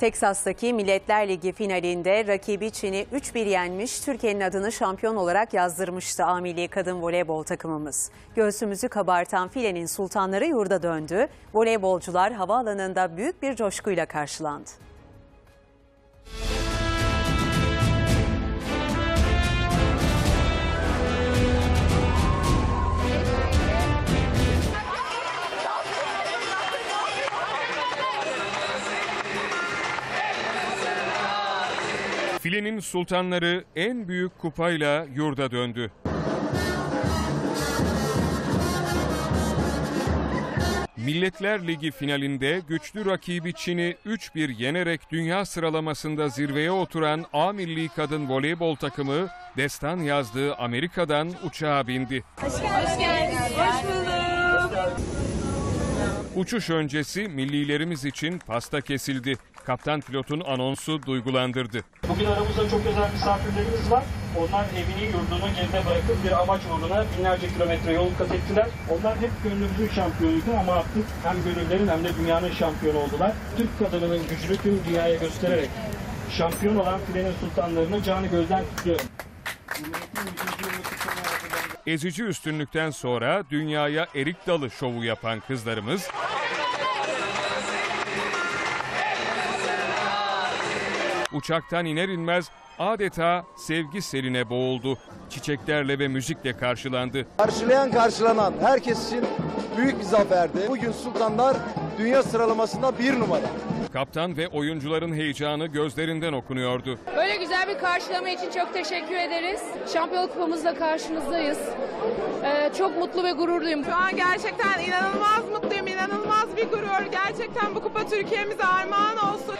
Teksas'taki Milletler Ligi finalinde rakibi Çin'i 3-1 yenmiş, Türkiye'nin adını şampiyon olarak yazdırmıştı A Milli Kadın Voleybol takımımız. Göğsümüzü kabartan Filenin Sultanları yurda döndü, voleybolcular havaalanında büyük bir coşkuyla karşılandı. Filenin Sultanları en büyük kupayla yurda döndü. Milletler Ligi finalinde güçlü rakibi Çin'i 3-1 yenerek dünya sıralamasında zirveye oturan A Milli Kadın Voleybol takımı destan yazdığı Amerika'dan uçağa bindi. Hoş geldiniz. Hoş bulduk. Uçuş öncesi millilerimiz için pasta kesildi. Kaptan pilotun anonsu duygulandırdı. Bugün aramızda çok özel misafirlerimiz var. Onlar evini, yurdunu geride bırakıp bir amaç uğruna binlerce kilometre yol kat ettiler. Onlar hep gönlümüzün şampiyonuydu ama artık hem gönüllerin hem de dünyanın şampiyonu oldular. Türk kadınının gücünü tüm dünyaya göstererek şampiyon olan Filenin Sultanlarını canı gözden tutuyorum. Ezici üstünlükten sonra dünyaya erik dalı şovu yapan kızlarımız uçaktan iner inmez adeta sevgi seline boğuldu. Çiçeklerle ve müzikle karşılandı. Karşılanan herkes için büyük bir zaferdi. Bugün Sultanlar dünya sıralamasında 1 numara. Kaptan ve oyuncuların heyecanı gözlerinden okunuyordu. Böyle güzel bir karşılama için çok teşekkür ederiz. Şampiyonluk kupamızla karşınızdayız. Çok mutlu ve gururluyum. Şu an gerçekten inanılmaz mutluyum, inanılmaz bir gurur. Gerçekten bu kupa Türkiye'mize armağan olsun.